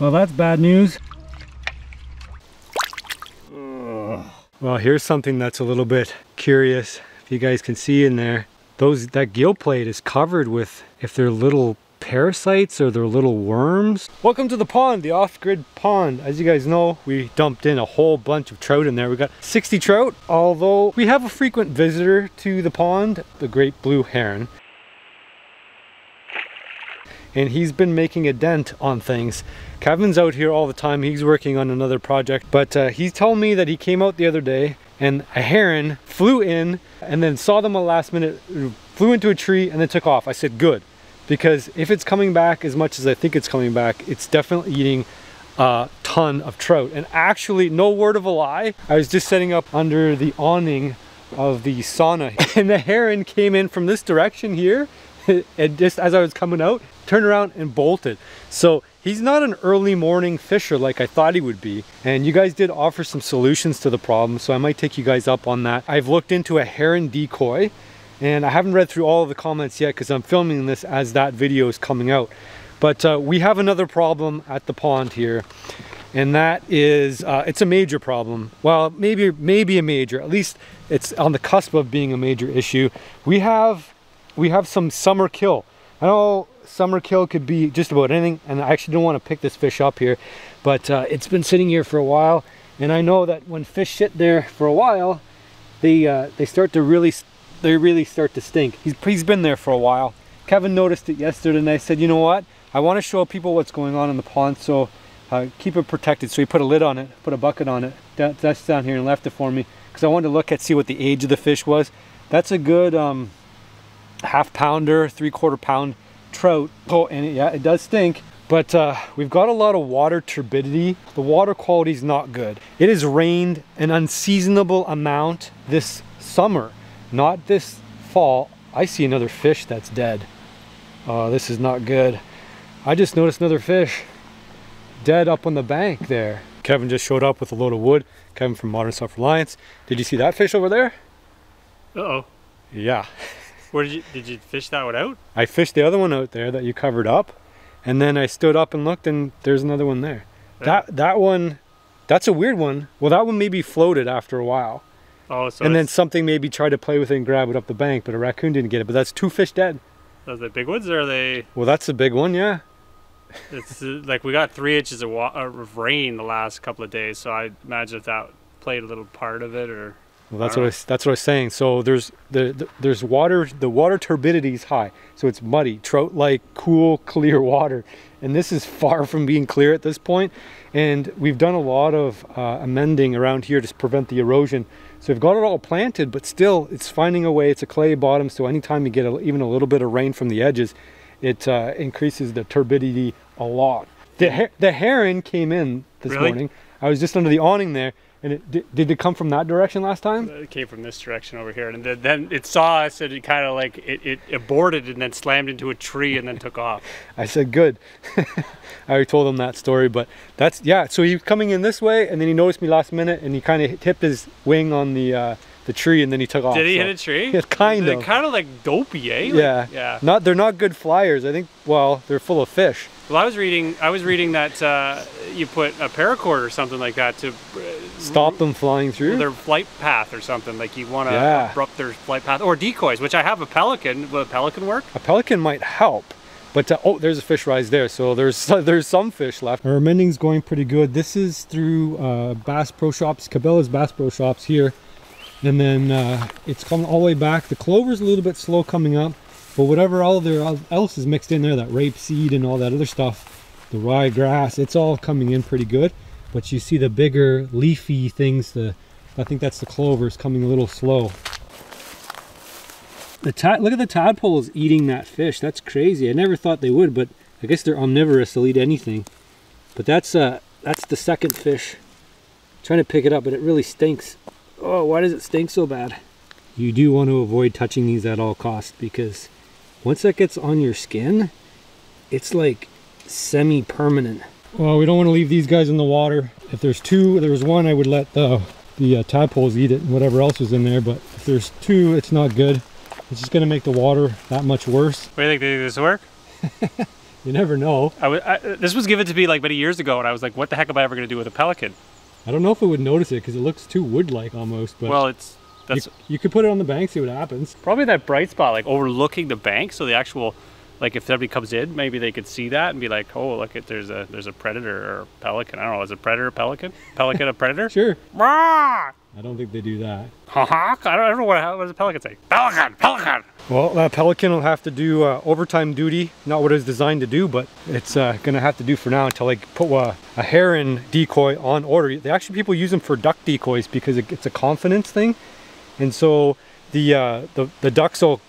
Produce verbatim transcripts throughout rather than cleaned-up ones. Well, that's bad news. Ugh. Well, here's something that's a little bit curious. If you guys can see in there, those that gill plate is covered with, if they're little parasites or they're little worms. Welcome to the pond, the off-grid pond. As you guys know, we dumped in a whole bunch of trout in there. We got sixty trout, although we have a frequent visitor to the pond, the great blue heron. And he's been making a dent on things. Kevin's out here all the time. He's working on another project, but uh, he told me that he came out the other day and a heron flew in and then saw them a last minute, flew into a tree and then took off. I said, good. Because if it's coming back as much as I think it's coming back, it's definitely eating a ton of trout. And actually, no word of a lie, I was just setting up under the awning of the sauna and the heron came in from this direction here, and just as I was coming out, turned around and bolted. So he's not an early morning fisher like I thought he would be. And you guys did offer some solutions to the problem, so I might take you guys up on that. I've looked into a heron decoy. And I haven't read through all of the comments yet because I'm filming this as that video is coming out. But uh, we have another problem at the pond here. And that is, uh, it's a major problem. Well, maybe, maybe a major, at least it's on the cusp of being a major issue. We have, we have some summer kill. I know summer kill could be just about anything. And I actually don't want to pick this fish up here, but uh, it's been sitting here for a while. And I know that when fish sit there for a while, they, uh, they start to really they really start to stink. He's, he's been there for a while. Kevin noticed it yesterday and I said, you know what? I want to show people what's going on in the pond, so uh, keep it protected. So he put a lid on it, put a bucket on it, that's down here and left it for me because I wanted to look at, see what the age of the fish was. That's a good um, half pounder, three quarter pound trout. Oh, and it, yeah, it does stink. But uh, we've got a lot of water turbidity. The water quality is not good. It has rained an unseasonable amount this summer. Not this fall. I see another fish that's dead. Oh, this is not good. I just noticed another fish dead up on the bank there. Kevin just showed up with a load of wood. Kevin from Modern Self-Reliance. Did you see that fish over there? Uh-oh. Yeah. Where did you, did you fish that one out? I fished the other one out there that you covered up. And then I stood up and looked and there's another one there. Yeah. That, that one, that's a weird one. Well, that one maybe floated after a while. Oh, so and then something maybe tried to play with it and grab it up the bank, but a raccoon didn't get it. But that's two fish dead. Are they big ones or are they? Well, that's the big one, yeah. It's like we got three inches of, wa of rain the last couple of days, so I imagine if that played a little part of it, or. Well, that's I what I, that's what I was saying. So there's the, the there's water. The water turbidity is high, so it's muddy, trout-like, cool, clear water, and this is far from being clear at this point. And we've done a lot of uh, amending around here to prevent the erosion. So we've got it all planted, but still it's finding a way. It's a clay bottom, so anytime you get a, even a little bit of rain from the edges, it uh, increases the turbidity a lot. The, her the heron came in this really? morning. I was just under the awning there, and it, did, did it come from that direction last time? It came from this direction over here, and then it saw us, and it kind of like, it, it aborted and then slammed into a tree and then took off. I said, good. I already told him that story, but that's, yeah, so he was coming in this way, and then he noticed me last minute, and he kind of tipped his wing on the uh, the tree, and then he took off. Did he so. hit a tree? Yeah, kind they're of. They're kind of like dopey, eh? Like, yeah. Yeah. Not, they're not good flyers. I think, well, they're full of fish. Well, I was reading I was reading that uh, you put a paracord or something like that to... Stop them flying through? Their flight path or something. Like you want to yeah. abrupt their flight path. Or decoys, which I have a pelican. Will a pelican work? A pelican might help. But, uh, oh, there's a fish rise there, so there's uh, there's some fish left. Our mending's going pretty good. This is through uh, Bass Pro Shops, Cabela's Bass Pro Shops here. And then uh, it's coming all the way back. The clover's a little bit slow coming up, but whatever all there else is mixed in there, that rapeseed and all that other stuff, the rye grass, it's all coming in pretty good. But you see the bigger leafy things, the I think that's the clover, is coming a little slow. The tad, look at the tadpoles eating that fish. That's crazy. I never thought they would, but I guess they're omnivorous. They'll eat anything. But that's uh, that's the second fish. I'm trying to pick it up, but it really stinks. Oh, why does it stink so bad? You do want to avoid touching these at all costs, because once that gets on your skin, it's like semi-permanent. Well, we don't want to leave these guys in the water. If there's two, if there was one, I would let the, the uh, tadpoles eat it and whatever else was in there. But if there's two, it's not good. It's just going to make the water that much worse. What do you think? Do this work? You never know. I was, I, this was given to me like many years ago, and I was like, what the heck am I ever going to do with a pelican? I don't know if we would notice it because it looks too wood-like almost. But well, it's that's you, you could put it on the bank, see what happens. Probably that bright spot, like overlooking the bank, so the actual, like if somebody comes in, maybe they could see that and be like, oh, look, it, there's a there's a predator or a pelican. I don't know, is a predator a pelican? Pelican a predator? Sure. Rawr! I don't think they do that. I don't ever want to. What does a pelican say? Pelican, pelican. Well, that pelican will have to do uh, overtime duty. Not what it's designed to do, but it's uh, going to have to do for now until I put uh, a heron decoy on order. They actually people use them for duck decoys because it, it's a confidence thing, and so the uh, the the ducks will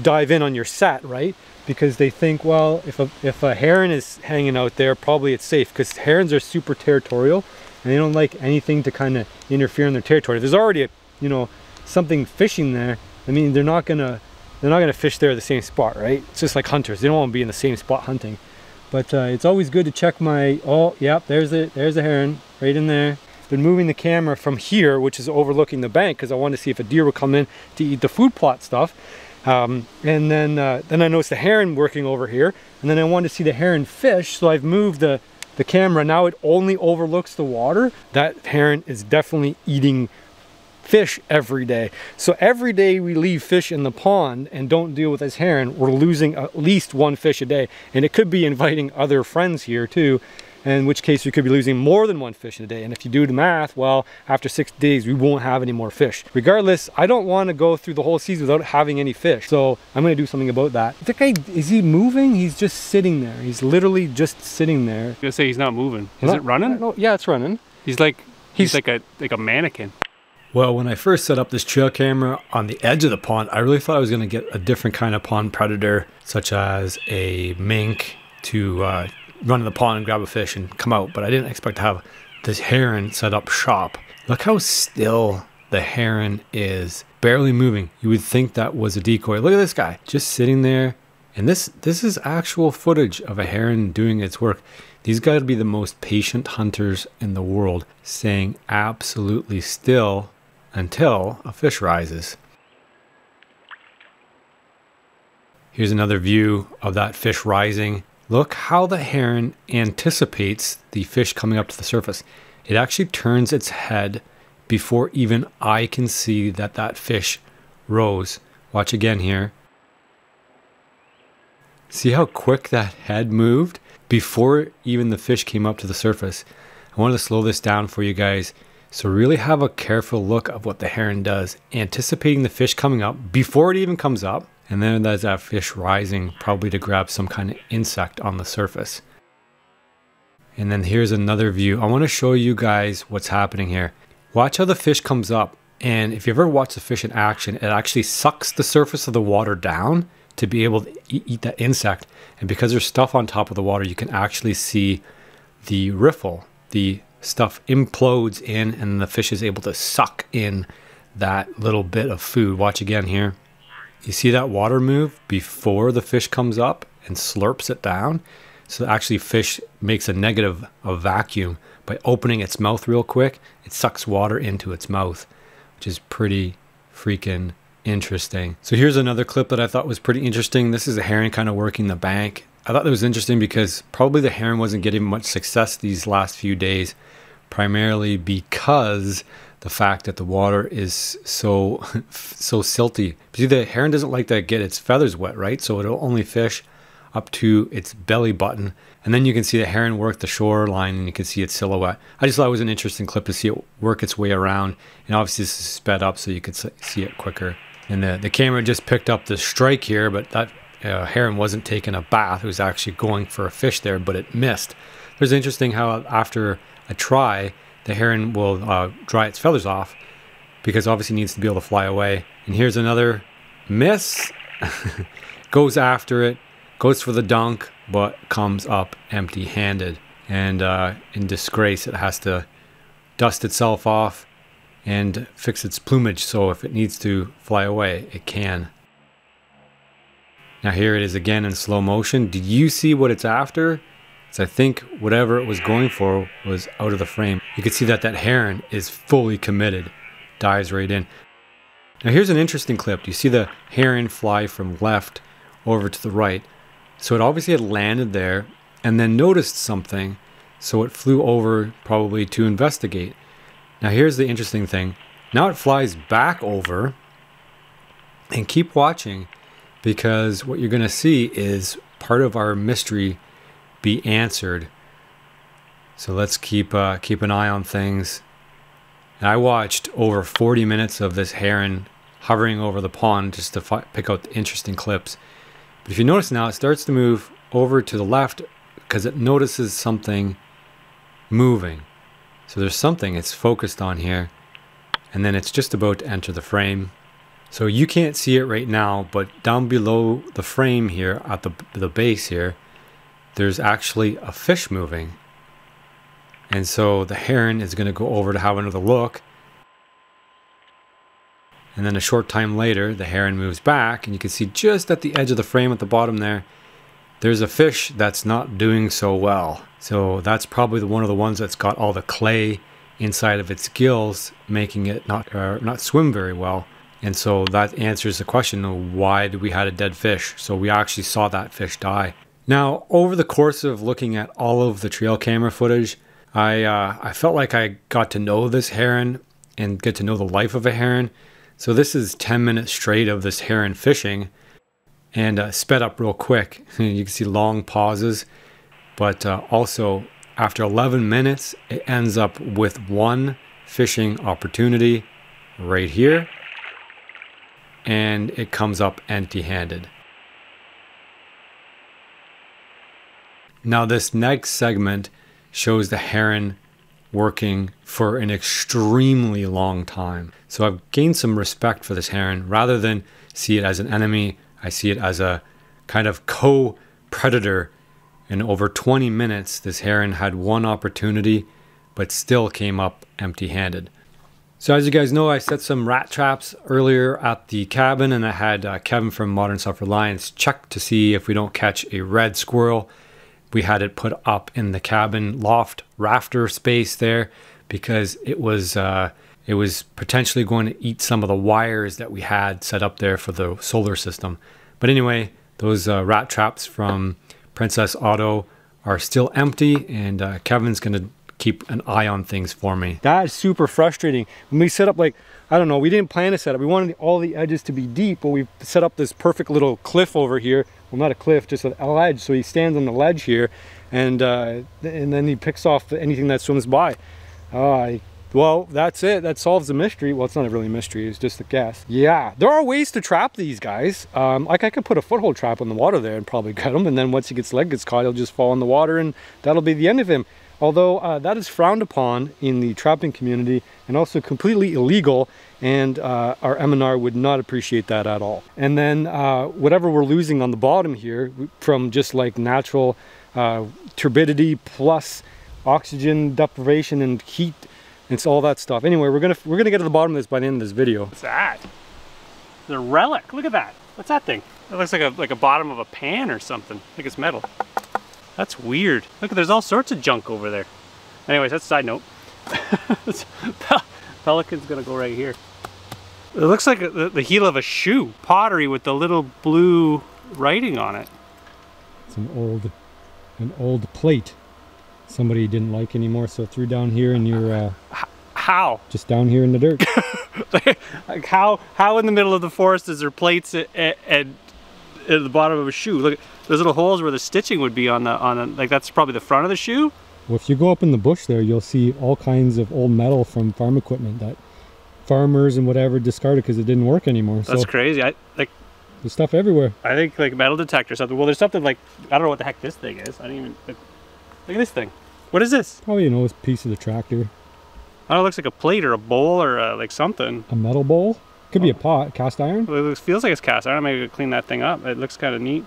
dive in on your set, right? Because they think, well, if a if a heron is hanging out there, probably it's safe because herons are super territorial. And they don't like anything to kind of interfere in their territory. There's already, a, you know, something fishing there. I mean, they're not gonna, they're not gonna fish there at the same spot, right? It's just like hunters; they don't want to be in the same spot hunting. But uh, it's always good to check my. Oh, yep, there's the there's a heron right in there. Been moving the camera from here, which is overlooking the bank, because I wanted to see if a deer would come in to eat the food plot stuff. Um, and then uh, then I noticed the heron working over here, and then I wanted to see the heron fish, so I've moved the. The camera now it only overlooks the water. That heron is definitely eating fish every day. So every day we leave fish in the pond and don't deal with this heron, we're losing at least one fish a day. And it could be inviting other friends here too, in which case we could be losing more than one fish in a day. And if you do the math, well, after six days we won't have any more fish. Regardless, I don't want to go through the whole season without having any fish. So I'm going to do something about that. The guy, is he moving? He's just sitting there. He's literally just sitting there. I was going to say he's not moving. Is not, it running? No, yeah, it's running. He's like he's, he's like a like a mannequin. Well, when I first set up this trail camera on the edge of the pond, I really thought I was going to get a different kind of pond predator, such as a mink to uh, run in the pond and grab a fish and come out, but I didn't expect to have this heron set up shop. Look how still the heron is, barely moving. You would think that was a decoy. Look at this guy, just sitting there. And this this is actual footage of a heron doing its work. These guys would be the most patient hunters in the world, staying absolutely still until a fish rises. Here's another view of that fish rising. Look how the heron anticipates the fish coming up to the surface. It actually turns its head before even I can see that that fish rose. Watch again here. See how quick that head moved before even the fish came up to the surface. I wanted to slow this down for you guys. So really have a careful look of what the heron does, anticipating the fish coming up before it even comes up. And then there's that fish rising, probably to grab some kind of insect on the surface. And then here's another view. I want to show you guys what's happening here. Watch how the fish comes up. And if you ever watch the fish in action, it actually sucks the surface of the water down to be able to eat that insect. And because there's stuff on top of the water, you can actually see the riffle. The stuff implodes in and the fish is able to suck in that little bit of food. Watch again here. You see that water move before the fish comes up and slurps it down. So actually fish makes a negative, a vacuum by opening its mouth real quick. It sucks water into its mouth, which is pretty freaking interesting. So here's another clip that I thought was pretty interesting. This is a heron kind of working the bank. I thought that was interesting because probably the heron wasn't getting much success these last few days, primarily because the fact that the water is so so silty. See, the heron doesn't like to get its feathers wet, right? So it'll only fish up to its belly button. And then you can see the heron work the shoreline and you can see its silhouette. I just thought it was an interesting clip to see it work its way around. And obviously this is sped up so you could see it quicker. And the, the camera just picked up the strike here, but that uh, heron wasn't taking a bath. It was actually going for a fish there, but it missed. It was interesting how after a try, the heron will uh, dry its feathers off because obviously it needs to be able to fly away. And here's another miss. Goes after it, goes for the dunk, but comes up empty-handed. And uh, in disgrace, it has to dust itself off and fix its plumage. So if it needs to fly away, it can. Now here it is again in slow motion. Did you see what it's after? So I think whatever it was going for was out of the frame. You can see that that heron is fully committed, dives right in. Now here's an interesting clip. You see the heron fly from left over to the right. So it obviously had landed there and then noticed something, so it flew over probably to investigate. Now here's the interesting thing. Now it flies back over, and keep watching, because what you're going to see is part of our mystery be answered. So let's keep uh, keep an eye on things. And I watched over forty minutes of this heron hovering over the pond just to fi pick out the interesting clips. But if you notice now, it starts to move over to the left because it notices something moving. So there's something it's focused on here, and then it's just about to enter the frame. So you can't see it right now, but down below the frame here at the, the base here, there's actually a fish moving. And so the heron is going to go over to have another look. And then a short time later, the heron moves back, and you can see just at the edge of the frame at the bottom there, there's a fish that's not doing so well. So that's probably the one of the ones that's got all the clay inside of its gills, making it not, uh, not swim very well. And so that answers the question of why do we had a dead fish? So we actually saw that fish die. Now, over the course of looking at all of the trail camera footage, I, uh, I felt like I got to know this heron and get to know the life of a heron. So this is ten minutes straight of this heron fishing, and uh, sped up real quick. You can see long pauses, but uh, also after eleven minutes, it ends up with one fishing opportunity right here, and it comes up empty-handed. Now this next segment shows the heron working for an extremely long time. So I've gained some respect for this heron. Rather than see it as an enemy, I see it as a kind of co-predator. In over twenty minutes, this heron had one opportunity, but still came up empty-handed. So as you guys know, I set some rat traps earlier at the cabin, and I had uh, Kevin from Modern Self-Reliance check to see if we don't catch a red squirrel. We had it put up in the cabin loft rafter space there because it was, uh, it was potentially going to eat some of the wires that we had set up there for the solar system. But anyway, those uh, rat traps from Princess Auto are still empty, and uh, Kevin's going to keep an eye on things for me. That is super frustrating. When we set up, like, I don't know, we didn't plan to set up. We wanted all the edges to be deep, but we set up this perfect little cliff over here. Well, not a cliff, just a ledge. So he stands on the ledge here, and uh, and then he picks off anything that swims by. Uh, well, that's it. That solves the mystery. Well, it's not really a mystery. It's just a guess. Yeah, there are ways to trap these guys. Um, like I could put a foothold trap on the water there and probably cut him. And then once he gets leg gets caught, he'll just fall in the water, and that'll be the end of him. Although uh, that is frowned upon in the trapping community and also completely illegal, and uh, our M and R would not appreciate that at all. And then uh, whatever we're losing on the bottom here from just like natural uh, turbidity plus oxygen deprivation and heat, it's all that stuff. Anyway, we're gonna we're gonna get to the bottom of this by the end of this video. What's that? The relic. Look at that. What's that thing? It looks like a like a bottom of a pan or something. I think it's metal. That's weird. Look, there's all sorts of junk over there. Anyways, that's a side note. Pelican's gonna go right here. It looks like a, the heel of a shoe. Pottery with the little blue writing on it. It's an old, an old plate. Somebody didn't like anymore, so threw down here in your. Uh, how? Just down here in the dirt. Like how? How in the middle of the forest is there plates at, at, at the bottom of a shoe? Look. Those little holes where the stitching would be on the, on the, like that's probably the front of the shoe. Well, if you go up in the bush there, you'll see all kinds of old metal from farm equipment that farmers and whatever discarded because it didn't work anymore. That's so crazy. I, like, there's stuff everywhere. I think like metal detector or something. Well, there's something like, I don't know what the heck this thing is. I didn't even, like, look at this thing. What is this? Probably an old piece of the tractor. I don't know, it looks like a plate or a bowl or a, like something. A metal bowl? Could oh. be a pot, cast iron. Well, it feels like it's cast iron. Maybe we could clean that thing up. It looks kind of neat.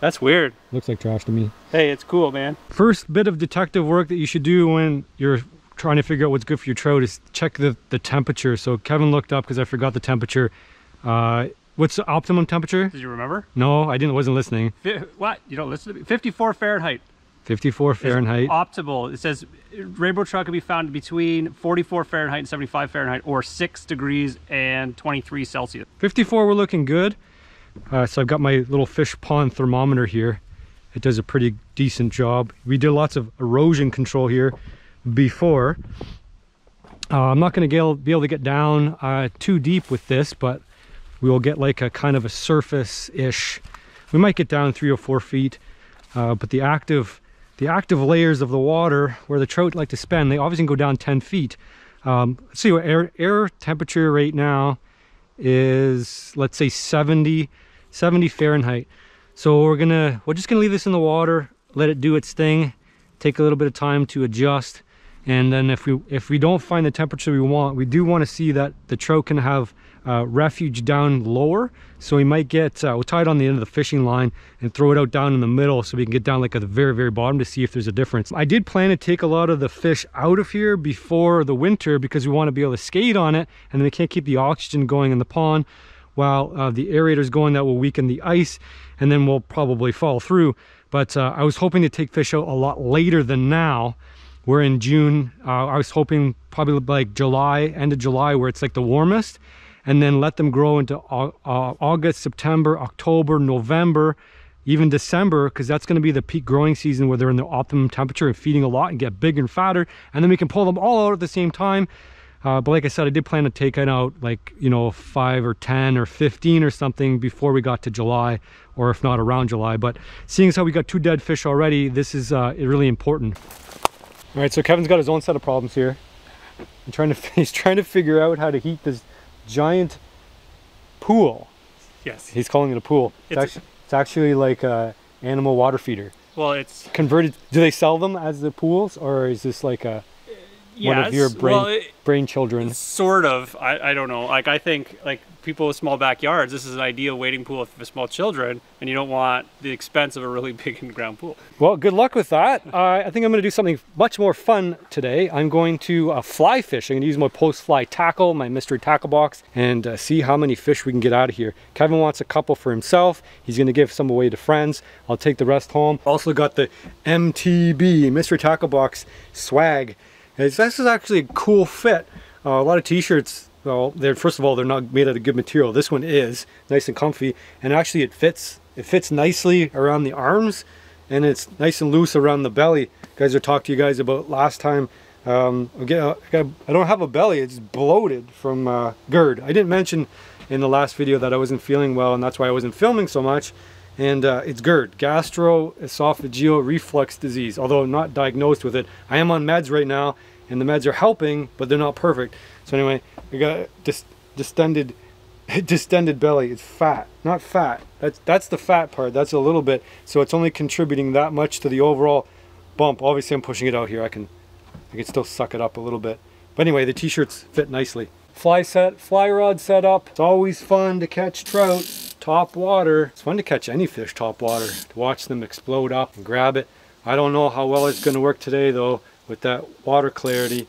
That's weird. Looks like trash to me. Hey, it's cool, man. First bit of detective work that you should do when you're trying to figure out what's good for your trout is check the, the temperature. So Kevin looked up because I forgot the temperature. Uh, what's the optimum temperature? Did you remember? No, I didn't. wasn't listening. F what? You don't listen to me? fifty-four Fahrenheit. fifty-four Fahrenheit. It's optimal. It says rainbow trout can be found between forty-four Fahrenheit and seventy-five Fahrenheit, or six degrees and twenty-three Celsius. fifty-four, we're looking good. Uh, so I've got my little fish pond thermometer here. It does a pretty decent job. We did lots of erosion control here before. Uh, I'm not going to be able to get down uh, too deep with this, but we will get like a kind of a surface-ish. We might get down three or four feet, uh, but the active, the active layers of the water where the trout like to spend, they obviously can go down ten feet. Um, let's see what air, air temperature right now is, let's say seventy, seventy Fahrenheit. So we're gonna, we're just gonna leave this in the water, let it do its thing, take a little bit of time to adjust. And then if we, if we don't find the temperature we want, we do want to see that the trout can have uh, refuge down lower. So we might get, uh, we'll tie it on the end of the fishing line and throw it out down in the middle so we can get down like at the very, very bottom to see if there's a difference. I did plan to take a lot of the fish out of here before the winter because we want to be able to skate on it, and then we can't keep the oxygen going in the pond while uh, the aerator's going. That will weaken the ice and then we'll probably fall through. But uh, I was hoping to take fish out a lot later than now. We're in June. Uh, I was hoping probably like July, end of July, where it's like the warmest, and then let them grow into uh, August, September, October, November, even December, because that's going to be the peak growing season where they're in the optimum temperature and feeding a lot and get bigger and fatter, and then we can pull them all out at the same time. Uh, but like I said, I did plan to take it out like, you know, five or ten or fifteen or something before we got to July, or if not around July. But seeing as how we got two dead fish already, this is uh, really important. All right, so Kevin's got his own set of problems here. I'm trying to, he's trying to figure out how to heat this giant pool. Yes. He's calling it a pool. It's, it's, actually, it's actually like an animal water feeder. Well, it's... Converted, do they sell them as the pools, or is this like a, yes, one of your brain, well, it, brain children? Sort of, I, I don't know. Like I think like people with small backyards, this is an ideal wading pool for small children, and you don't want the expense of a really big in-ground pool. Well, good luck with that. uh, I think I'm going to do something much more fun today. I'm going to uh, fly fish. I'm going to use my Post Fly tackle, my mystery tackle box, and uh, see how many fish we can get out of here. Kevin wants a couple for himself. He's going to give some away to friends. I'll take the rest home. Also got the M T B, mystery tackle box swag. It's, this is actually a cool fit. Uh, a lot of t-shirts, well, they're, first of all, they're not made out of good material. This one is nice and comfy, and actually it fits. It fits nicely around the arms, and it's nice and loose around the belly. Guys, I talked to you guys about last time. Um, I don't have a belly; it's bloated from uh, GERD. I didn't mention in the last video that I wasn't feeling well, and that's why I wasn't filming so much. And uh, it's GERD, gastroesophageal reflux disease. Although I'm not diagnosed with it, I am on meds right now, and the meds are helping, but they're not perfect. So anyway, I got a dis distended, distended belly. It's fat, not fat. That's that's the fat part. That's a little bit. So it's only contributing that much to the overall bump. Obviously, I'm pushing it out here. I can, I can still suck it up a little bit. But anyway, the t-shirts fit nicely. Fly set, fly rod set up. It's always fun to catch trout top water. It's fun to catch any fish top water, to watch them explode up and grab it. I don't know how well it's going to work today though with that water clarity.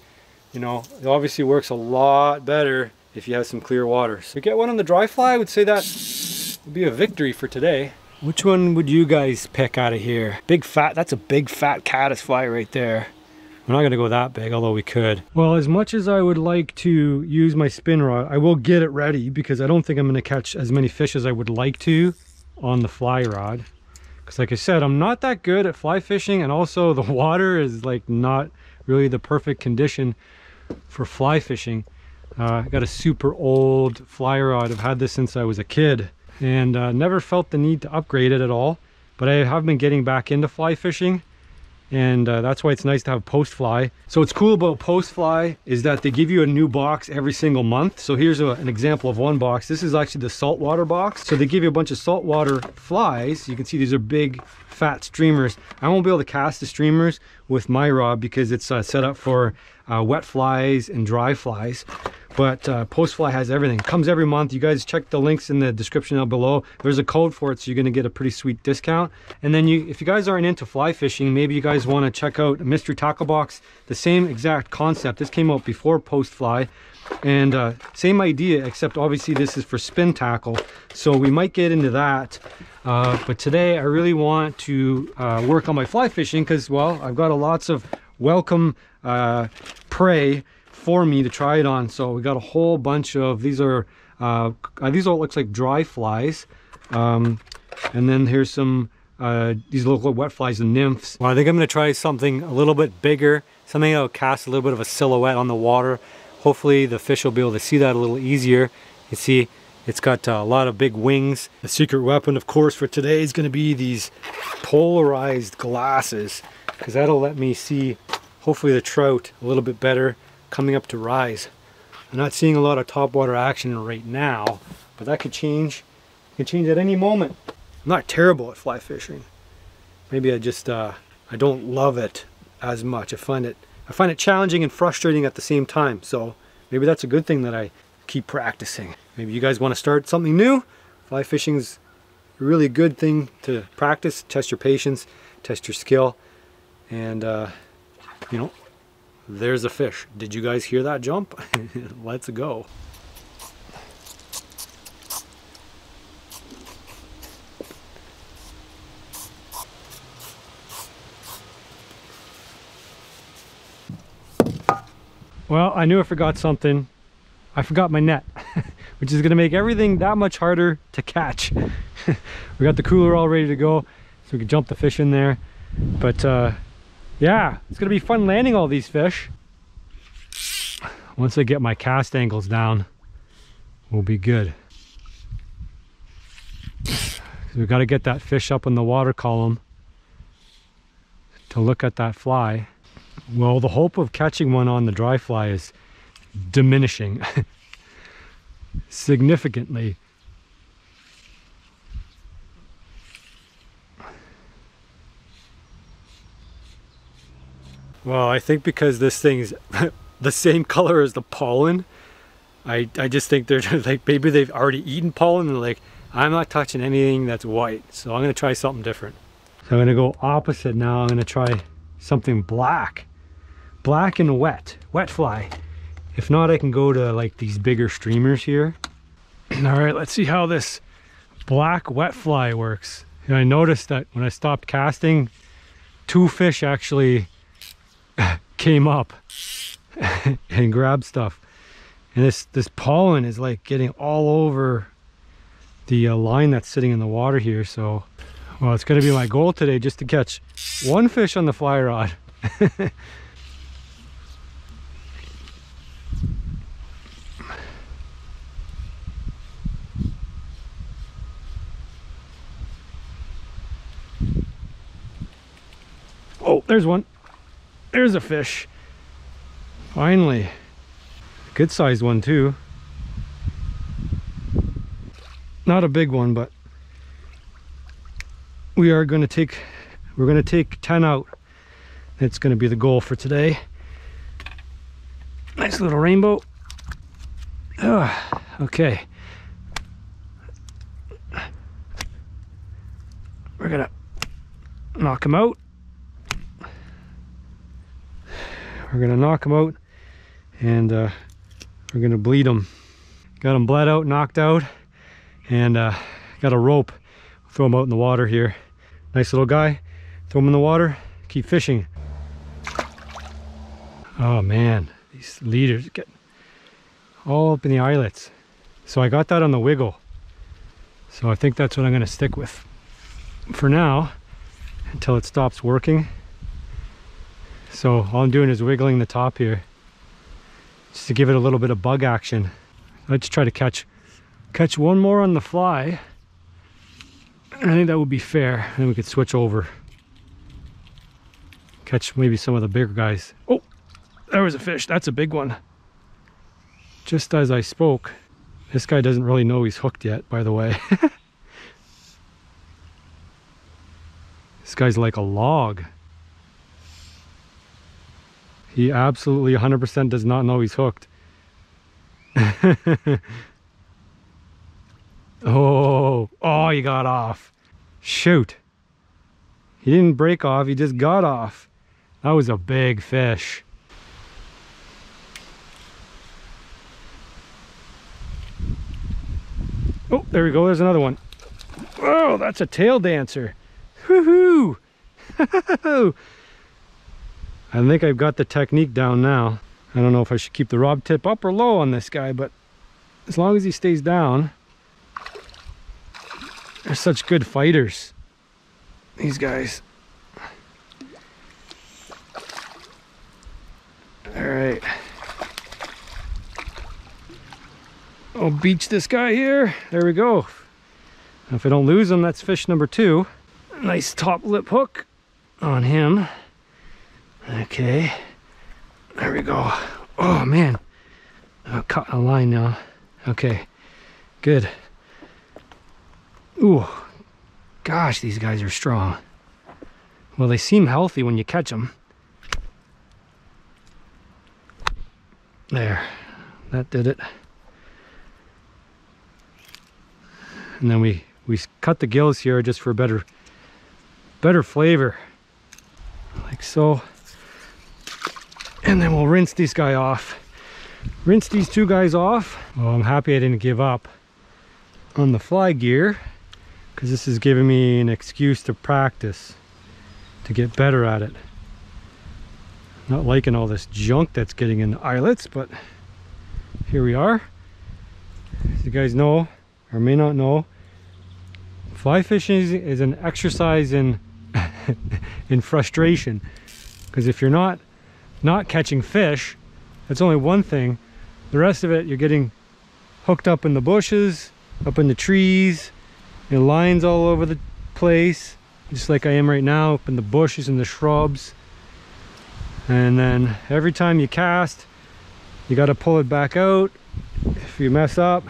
You know, it obviously works a lot better if you have some clear water. So if you get one on the dry fly, I would say that would be a victory for today. Which one would you guys pick out of here? Big fat, that's a big fat caddis fly right there. We're not going to go that big, although we could. Well, as much as I would like to use my spin rod, I will get it ready because I don't think I'm going to catch as many fish as I would like to on the fly rod. Because like I said, I'm not that good at fly fishing, and also the water is like not really the perfect condition for fly fishing. Uh, I got a super old fly rod. I've had this since I was a kid, and uh, never felt the need to upgrade it at all. But I have been getting back into fly fishing. And uh, that's why it's nice to have Post Fly. So what's cool about Post Fly is that they give you a new box every single month. So here's a, an example of one box. This is actually the saltwater box. So they give you a bunch of saltwater flies. You can see these are big fat streamers. I won't be able to cast the streamers with my rod because it's uh, set up for uh, wet flies and dry flies. But uh, Post Fly has everything. It comes every month. You guys check the links in the description down below. There's a code for it, so you're going to get a pretty sweet discount. And then you, if you guys aren't into fly fishing, maybe you guys want to check out Mystery Tackle Box. The same exact concept. This came out before Post Fly. And uh, same idea, except obviously this is for spin tackle. So we might get into that. Uh, but today I really want to uh, work on my fly fishing because, well, I've got a lots of welcome uh, prey for me to try it on. So we got a whole bunch of these are uh, these all looks like dry flies. Um, and then here's some, uh, these local wet flies, the nymphs. Well, I think I'm gonna try something a little bit bigger, something that'll cast a little bit of a silhouette on the water. Hopefully the fish will be able to see that a little easier. You see, it's got a lot of big wings. The secret weapon, of course, for today is gonna be these polarized glasses, because that'll let me see, hopefully, the trout a little bit better coming up to rise. I'm not seeing a lot of topwater action right now, but that could change. It can change at any moment. I'm not terrible at fly fishing. Maybe I just, uh, I don't love it as much. I find it, I find it challenging and frustrating at the same time. So maybe that's a good thing that I keep practicing. Maybe you guys want to start something new. Fly fishing's a really good thing to practice, test your patience, test your skill, and uh, you know, there's a fish. Did you guys hear that jump? Let's go. Well, I knew I forgot something. I forgot my net, which is gonna make everything that much harder to catch. We got the cooler all ready to go, so we can jump the fish in there. But uh, yeah, it's gonna be fun landing all these fish. Once I get my cast angles down, we'll be good. We've gotta get that fish up in the water column to look at that fly. Well, the hope of catching one on the dry fly is diminishing significantly. Well, I think because this thing's the same color as the pollen, I, I just think they're like, maybe they've already eaten pollen and they're like, I'm not touching anything that's white, so I'm gonna try something different. So I'm gonna go opposite now. I'm gonna try something black. Black and wet, wet fly. If not, I can go to like these bigger streamers here. All right, let's see how this black wet fly works. And I noticed that when I stopped casting, two fish actually came up and grabbed stuff. And this, this pollen is like getting all over the uh, line that's sitting in the water here. So, well, it's gonna be my goal today just to catch one fish on the fly rod. Oh, there's one. There's a fish. Finally. Good sized one too. Not a big one, but we are going to take, we're going to take ten out. That's going to be the goal for today. Nice little rainbow. Oh, okay. We're going to knock him out. We're gonna knock them out, and uh, we're gonna bleed them. Got them bled out, knocked out, and uh, got a rope. Throw them out in the water here. Nice little guy. Throw them in the water. Keep fishing. Oh man, these leaders get all up in the eyelets. So I got that on the wiggle. So I think that's what I'm gonna stick with for now until it stops working. So all I'm doing is wiggling the top here just to give it a little bit of bug action. Let's try to catch catch one more on the fly. I think that would be fair. Then we could switch over. Catch maybe some of the bigger guys. Oh, there was a fish. That's a big one. Just as I spoke. This guy doesn't really know he's hooked yet, by the way. This guy's like a log. He absolutely one hundred percent does not know he's hooked. oh, oh, he got off. Shoot. He didn't break off, he just got off. That was a big fish. Oh, there we go, there's another one. Whoa, that's a tail dancer. Woohoo! I think I've got the technique down now. I don't know if I should keep the rod tip up or low on this guy, but as long as he stays down, They're such good fighters, these guys. All right. I'll beach this guy here. There we go. Now if I don't lose him, that's fish number two. Nice top lip hook on him. Okay. There we go. Oh man. I caught a line now. Okay. Good. Ooh. Gosh, these guys are strong. Well, they seem healthy when you catch them. There. That did it. And then we, we cut the gills here just for better, better flavor. Like so. And then we'll rinse this guy off. Rinse these two guys off. Well, I'm happy I didn't give up on the fly gear, because this is giving me an excuse to practice, to get better at it. Not liking all this junk that's getting in the eyelets, but here we are. As you guys know, or may not know, fly fishing is, is an exercise in in frustration, because if you're not not catching fish, that's only one thing. The rest of it, you're getting hooked up in the bushes, up in the trees, and lines all over the place, just like I am right now, up in the bushes and the shrubs. And then every time you cast, you got to pull it back out if you mess up.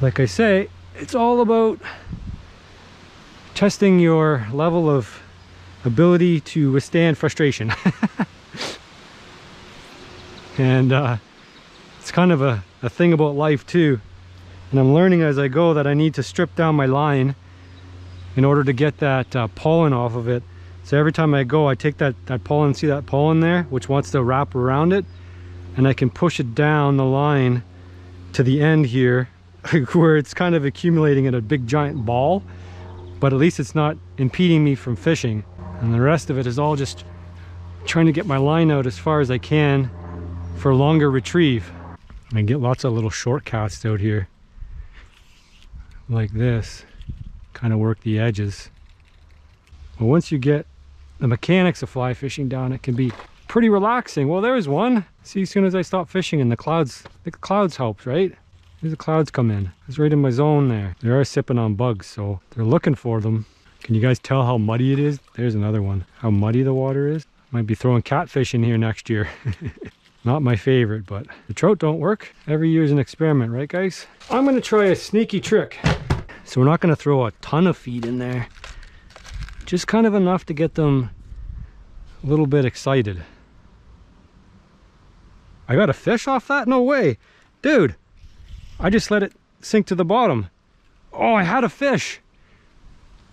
Like I say, it's all about testing your level of ability to withstand frustration. And uh, it's kind of a, a thing about life too. And I'm learning as I go that I need to strip down my line in order to get that uh, pollen off of it. So every time I go, I take that, that pollen, see that pollen there, which wants to wrap around it, and I can push it down the line to the end here, where it's kind of accumulating in a big giant ball, but at least it's not impeding me from fishing. And the rest of it is all just trying to get my line out as far as I can for longer retrieve. I get lots of little short casts out here like this, kind of work the edges. But once you get the mechanics of fly fishing down, it can be pretty relaxing. Well, there's one. See, as soon as I stop fishing and the clouds, the clouds helps, right? Here's the clouds come in. It's right in my zone there. They are sipping on bugs, so they're looking for them. Can you guys tell how muddy it is? There's another one. How muddy the water is. Might be throwing catfish in here next year. Not my favorite, but the trout don't work. Every year is an experiment, right guys? I'm gonna try a sneaky trick. So we're not gonna throw a ton of feed in there. Just kind of enough to get them a little bit excited. I got a fish off that? No way. Dude, I just let it sink to the bottom. Oh, I had a fish.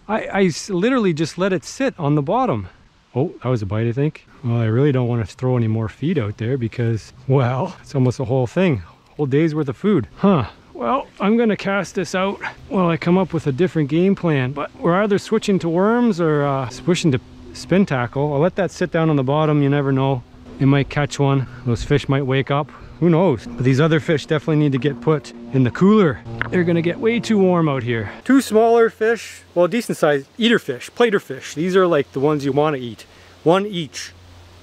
I, I literally just let it sit on the bottom. Oh, that was a bite, I think. Well, I really don't want to throw any more feed out there because, well, it's almost a whole thing. Whole day's worth of food. Huh. Well, I'm going to cast this out while I come up with a different game plan. But we're either switching to worms or uh, switching to spin tackle. I'll let that sit down on the bottom. You never know. It might catch one. Those fish might wake up. Who knows? But these other fish definitely need to get put in the cooler. They're gonna get way too warm out here. Two smaller fish, well, decent sized eater fish, plater fish. These are like the ones you wanna eat. One each,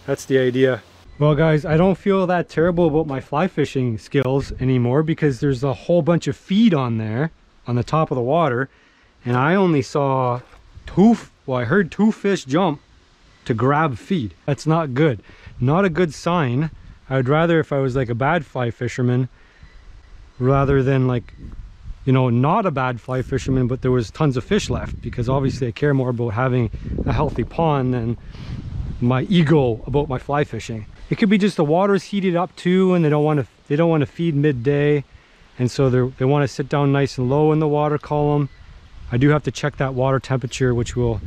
that's the idea. Well guys, I don't feel that terrible about my fly fishing skills anymore because there's a whole bunch of feed on there, on the top of the water. And I only saw two, well, I heard two fish jump to grab feed. That's not good. Not a good sign. I would rather, if I was like a bad fly fisherman, rather than like, you know, not a bad fly fisherman, but there was tons of fish left, because obviously I care more about having a healthy pond than my ego about my fly fishing. It could be just the water's heated up too, and they don't want to they don't want to feed midday, and so they they want to sit down nice and low in the water column. I do have to check that water temperature, which will,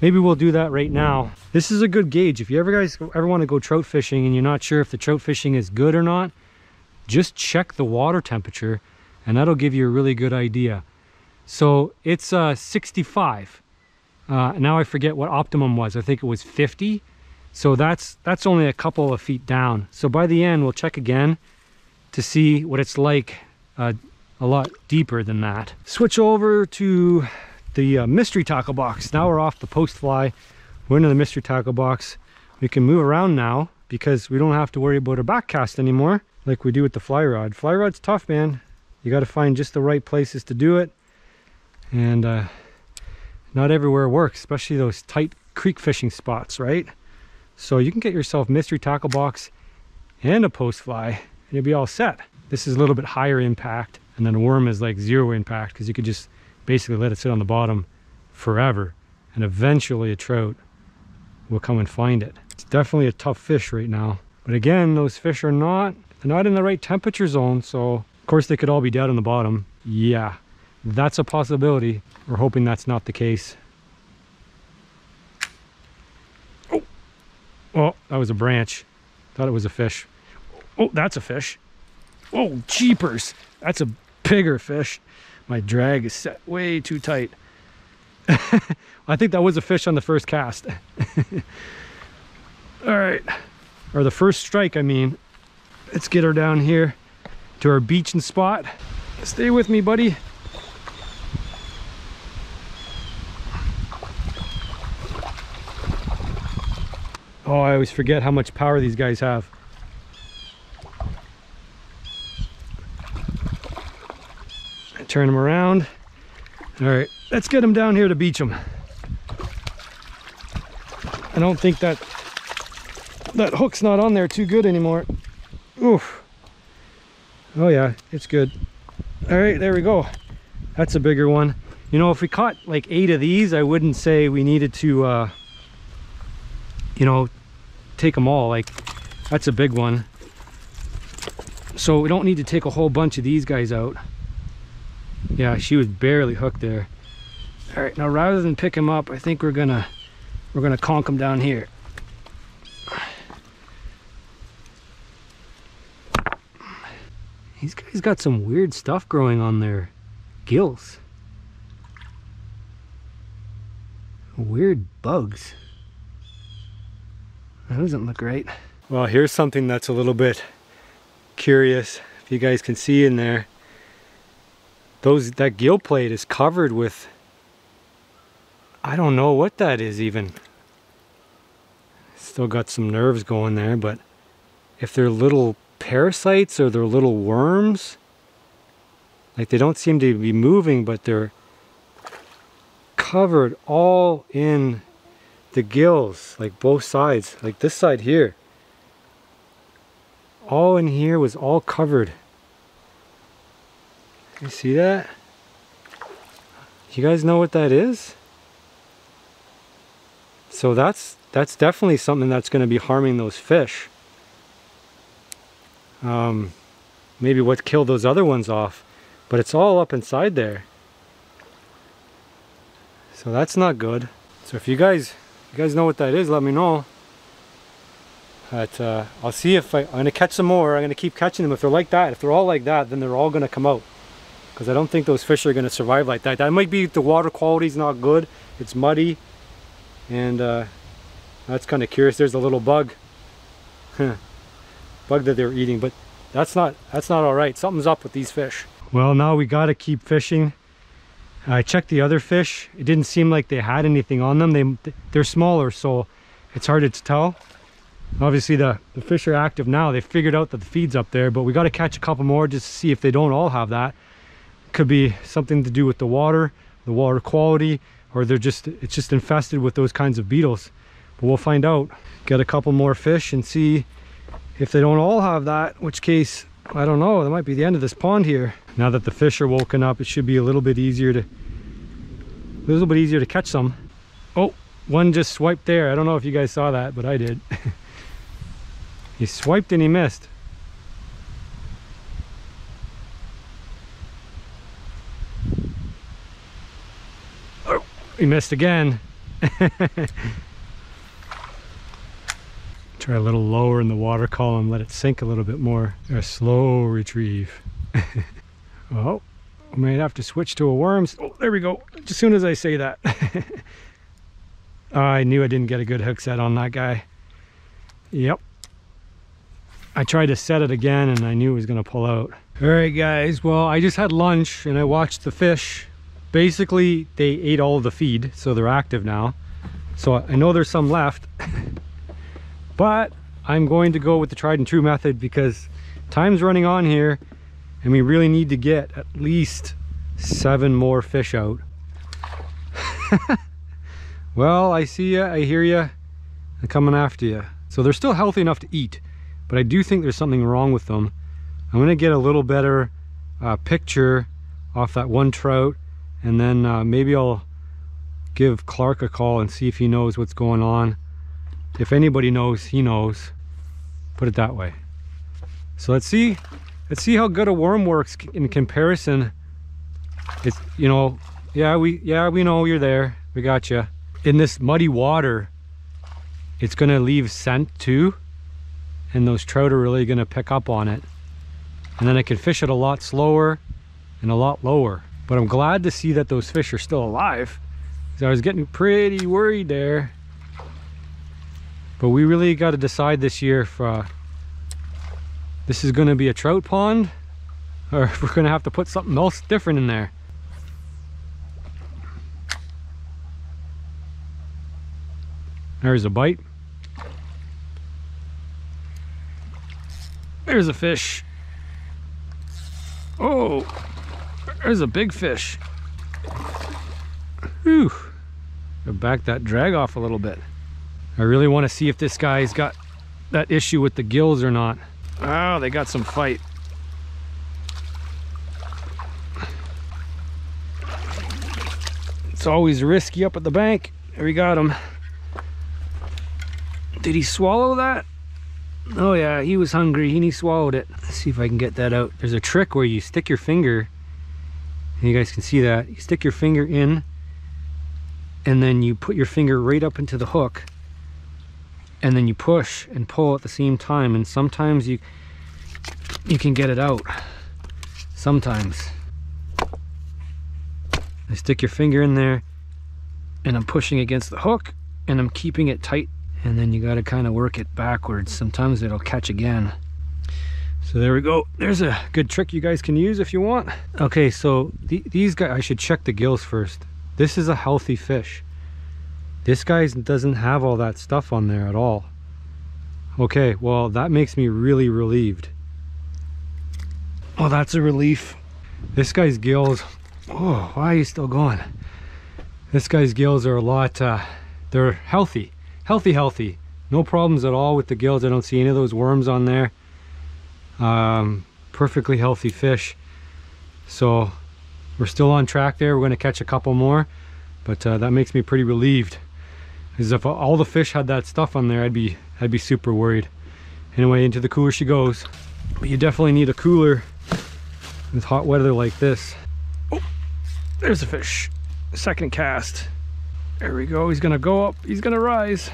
maybe we'll do that right now. This is a good gauge. If you ever guys ever want to go trout fishing and you're not sure if the trout fishing is good or not, just check the water temperature and that'll give you a really good idea. So it's uh, sixty-five. Uh, now I forget what optimum was. I think it was fifty. So that's, that's only a couple of feet down. So by the end, we'll check again to see what it's like uh, a lot deeper than that. Switch over to the uh, mystery tackle box. Now we're off the post fly. We're into the mystery tackle box. We can move around now because we don't have to worry about our back cast anymore like we do with the fly rod. Fly rod's tough, man. You got to find just the right places to do it. And uh, not everywhere works, especially those tight creek fishing spots, right? So you can get yourself mystery tackle box and a post fly and you'll be all set. This is a little bit higher impact, and then a worm is like zero impact because you could just basically let it sit on the bottom forever and eventually a trout will come and find it. It's definitely a tough fish right now. But again, those fish are not, they're not in the right temperature zone. So of course they could all be dead on the bottom. Yeah, that's a possibility. We're hoping that's not the case. Oh, oh, that was a branch. Thought it was a fish. Oh, that's a fish. Oh, jeepers. That's a bigger fish. My drag is set way too tight. I think that was a fish on the first cast. All right, or the first strike, I mean. Let's get her down here to our beaching spot. Stay with me, buddy. Oh, I always forget how much power these guys have. I turn them around. All right, let's get them down here to beach them. I don't think that that hook's not on there too good anymore. Oof. Oh yeah, it's good. All right, there we go. That's a bigger one. You know, if we caught like eight of these, I wouldn't say we needed to, uh, you know, take them all. Like, that's a big one. So we don't need to take a whole bunch of these guys out. Yeah, she was barely hooked there. All right, now rather than pick him up, I think we're gonna we're gonna conk him down here. These guys got some weird stuff growing on their gills. Weird bugs. That doesn't look right. Well, here's something that's a little bit curious. If you guys can see in there, Those, that gill plate is covered with, I don't know what that is even. Still got some nerves going there, but if they're little parasites or they're little worms, like they don't seem to be moving, but they're covered all in the gills, like both sides, like this side here. All in here was all covered. You see that? You guys know what that is? So that's that's definitely something that's going to be harming those fish. Um, maybe what killed those other ones off, but it's all up inside there. So that's not good. So if you guys you guys know what that is, let me know. But uh, I'll see if I, I'm going to catch some more. I'm going to keep catching them. If they're like that, if they're all like that, then they're all going to come out. Because I don't think those fish are going to survive like that. That might be the water quality's not good. It's muddy, and uh, that's kind of curious. There's a little bug, bug that they're eating, but that's not that's not all right. Something's up with these fish. Well, now we got to keep fishing. I checked the other fish. It didn't seem like they had anything on them. They they're smaller, so it's hard to tell. Obviously, the the fish are active now. They figured out that the feed's up there, but we got to catch a couple more just to see if they don't all have that. Could be something to do with the water, the water quality, or they're just, it's just infested with those kinds of beetles. But we'll find out. Get a couple more fish and see if they don't all have that, in which case, I don't know, that might be the end of this pond here. Now that the fish are woken up, it should be a little bit easier to, a little bit easier to catch some. Oh, one just swiped there. I don't know if you guys saw that, but I did. He swiped and he missed. We missed again. Try a little lower in the water column, let it sink a little bit more. A slow retrieve. Oh, I might have to switch to a worms. Oh, there we go. Just as soon as I say that. I knew I didn't get a good hook set on that guy. Yep. I tried to set it again and I knew it was going to pull out. All right guys, well I just had lunch and I watched the fish. Basically they ate all of the feed, so they're active now. So I know there's some left, but I'm going to go with the tried and true method because time's running on here and we really need to get at least seven more fish out. Well, I see ya, I hear ya, I'm coming after ya. So they're still healthy enough to eat, but I do think there's something wrong with them. I'm going to get a little better uh, picture off that one trout, and then uh, maybe I'll give Clarke a call and see if he knows what's going on. If anybody knows, he knows. Put it that way. So let's see. Let's see how good a worm works in comparison. It's, you know, yeah, we yeah we know you're there. We got you. In this muddy water, it's going to leave scent too, and those trout are really going to pick up on it. And then I can fish it a lot slower and a lot lower. But I'm glad to see that those fish are still alive, because I was getting pretty worried there. But we really got to decide this year if uh, this is going to be a trout pond, or if we're going to have to put something else different in there. There's a bite. There's a fish. Oh, there's a big fish. Whew. Gotta back that drag off a little bit. I really want to see if this guy's got that issue with the gills or not. Oh, they got some fight. It's always risky up at the bank. There we got him. Did he swallow that? Oh yeah, he was hungry and he swallowed it. Let's see if I can get that out. There's a trick where you stick your finger, and you guys can see that. You stick your finger in, and then you put your finger right up into the hook, and then you push and pull at the same time, and sometimes you you can get it out. Sometimes. I stick your finger in there, and I'm pushing against the hook, and I'm keeping it tight. And then you got to kind of work it backwards. Sometimes it'll catch again. So there we go. There's a good trick you guys can use if you want. Okay, so th these guys, I should check the gills first. This is a healthy fish. This guy doesn't have all that stuff on there at all. Okay, well, that makes me really relieved. Oh, that's a relief. This guy's gills, oh, why are you still going? This guy's gills are a lot, uh, they're healthy. Healthy, healthy. No problems at all with the gills. I don't see any of those worms on there. Um, perfectly healthy fish. So we're still on track there. We're going to catch a couple more, but uh, that makes me pretty relieved. Because if all the fish had that stuff on there, I'd be I'd be super worried. Anyway, into the cooler she goes. But you definitely need a cooler with hot weather like this. Oh, there's a fish. Second cast. There we go, he's gonna go up, he's gonna rise.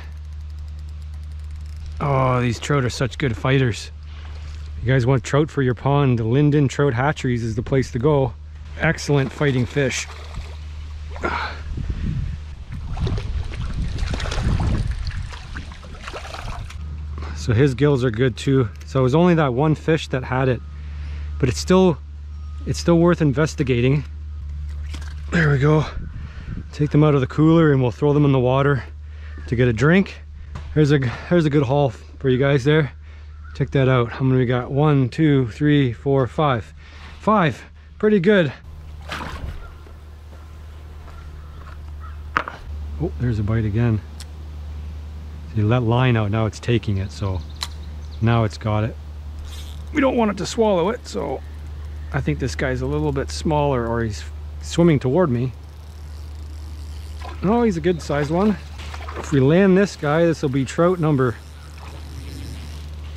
Oh, these trout are such good fighters. You guys want trout for your pond, Linden Trout Hatcheries is the place to go. Excellent fighting fish. So his gills are good too. So it was only that one fish that had it, but it's still, it's still worth investigating. There we go. Take them out of the cooler and we'll throw them in the water to get a drink. There's a there's a good haul for you guys there. Check that out. How many we got? One, two, three, four, five. Five. Pretty good. Oh, there's a bite again. So you let line out, now it's taking it, so now it's got it. We don't want it to swallow it, so I think this guy's a little bit smaller, or he's swimming toward me. Oh, he's a good sized one. If we land this guy, this will be trout number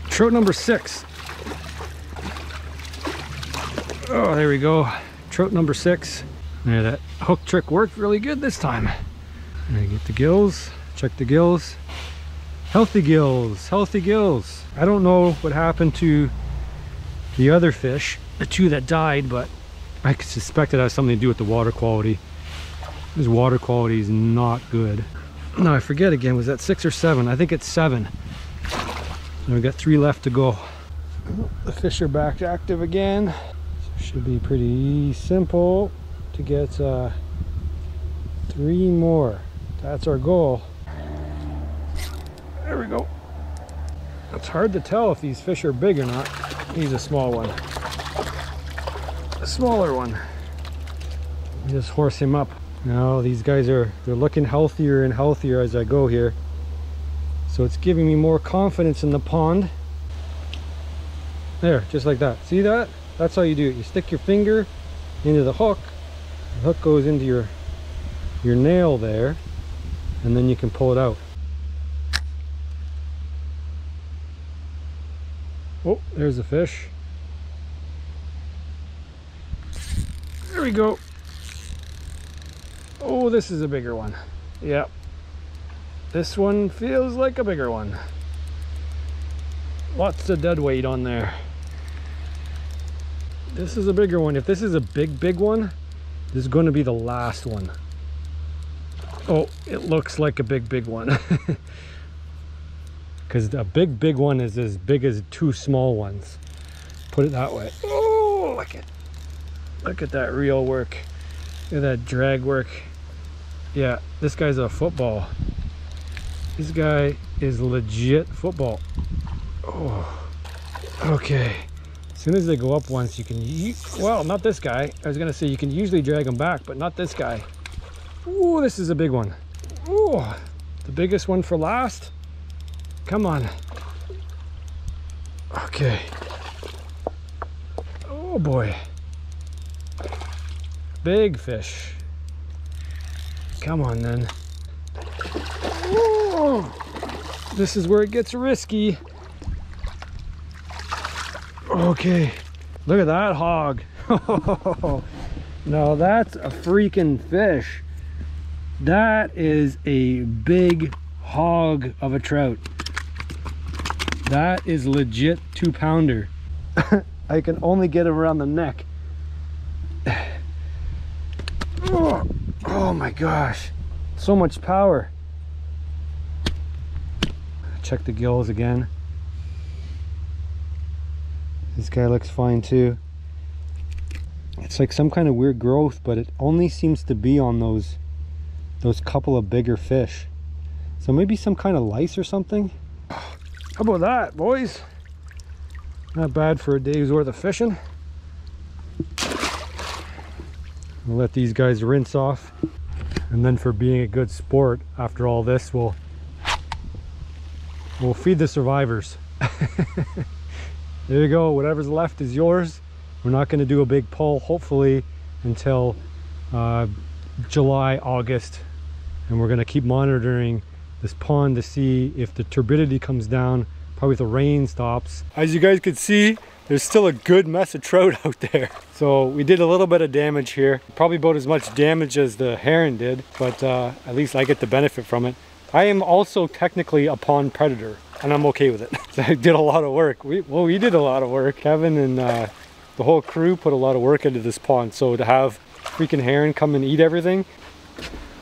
trout number six. Oh, there we go. Trout number six. There, that hook trick worked really good this time. I'm gonna get the gills, check the gills. Healthy gills, healthy gills. I don't know what happened to the other fish, the two that died, but I suspect it has something to do with the water quality. His water quality is not good. No, I forget again, was that six or seven? I think it's seven. And we've got three left to go. The fish are back active again. Should be pretty simple to get uh, three more. That's our goal. There we go. It's hard to tell if these fish are big or not. He's a small one. A smaller one. Just horse him up. Now these guys are, they're looking healthier and healthier as I go here. So it's giving me more confidence in the pond. There, just like that. See that? That's how you do it. You stick your finger into the hook. The hook goes into your your nail there, and then you can pull it out. Oh, there's a fish. There we go. Oh, this is a bigger one. Yep. This one feels like a bigger one. Lots of dead weight on there. This is a bigger one. If this is a big, big one, this is going to be the last one. Oh, it looks like a big, big one. Because a big, big one is as big as two small ones. Put it that way. Oh, look at, look at that reel work. Look at that drag work. Yeah, this guy's a football. This guy is legit football. Oh, okay. As soon as they go up once, you can, well, not this guy. I was gonna say you can usually drag them back, but not this guy. Oh, this is a big one. Oh, the biggest one for last. Come on. Okay. Oh boy. Big fish. Come on then. Whoa. This is where it gets risky. Okay, look at that hog. Now that's a freaking fish. That is a big hog of a trout. That is legit two pounder. I can only get him around the neck. Oh, oh my gosh, so much power. Check the gills again. This guy looks fine too. It's like some kind of weird growth, but it only seems to be on those those couple of bigger fish. So maybe some kind of lice or something. How about that, boys? Not bad for a day's worth of fishing. We'll let these guys rinse off, and then for being a good sport after all this, we'll we'll feed the survivors. There you go, whatever's left is yours. We're not going to do a big pull, hopefully, until uh, July, August, and we're going to keep monitoring this pond to see if the turbidity comes down, probably if the rain stops. As you guys could see, there's still a good mess of trout out there. So we did a little bit of damage here, probably about as much damage as the heron did, but uh, at least I get the benefit from it. I am also technically a pond predator, and I'm okay with it. So I did a lot of work. We, well, we did a lot of work. Kevin and uh, the whole crew put a lot of work into this pond. So to have freaking heron come and eat everything.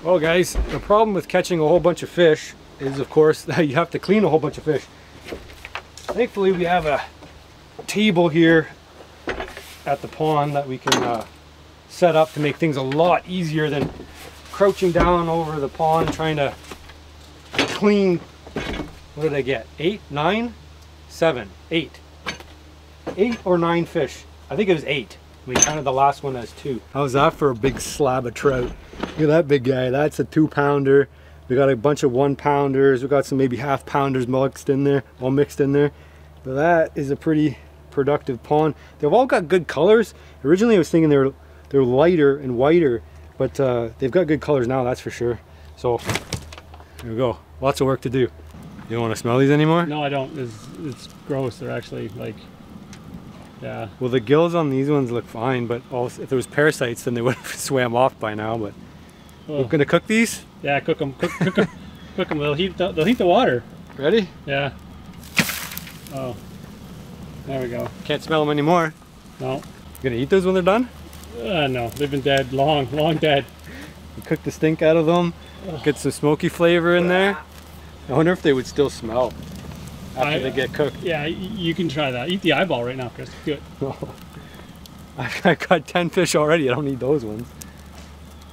Well guys, the problem with catching a whole bunch of fish is of course that you have to clean a whole bunch of fish. Thankfully we have a table here at the pond that we can uh, set up to make things a lot easier than crouching down over the pond trying to clean. What did I get? Eight, nine, seven, eight. Eight or nine fish. I think it was eight. We counted the last one as two. How's that for a big slab of trout? Look at that big guy. That's a two pounder. We got a bunch of one pounders. We got some maybe half pounders mixed in there, all mixed in there. But that is a pretty productive pond. They've all got good colors. Originally I was thinking they're they're lighter and whiter, but uh, they've got good colors now, that's for sure. So there we go. Lots of work to do. You don't want to smell these anymore? No, I don't. It's, it's gross. They're actually like, yeah. Well, the gills on these ones look fine, but also, if there was parasites, then they would have swam off by now. But oh. We're gonna cook these? Yeah, cook them. Cook, cook them. Cook them. They'll heat. The, they'll heat the water. Ready? Yeah. Oh, there we go. Can't smell them anymore. No. You gonna eat those when they're done? Uh, no, they've been dead long, long dead. You cook the stink out of them. Oh. Get some smoky flavor in there. I wonder if they would still smell after I, they get cooked. Yeah, you can try that. Eat the eyeball right now, Chris. Do it. Oh. I've, I've got ten fish already. I don't need those ones.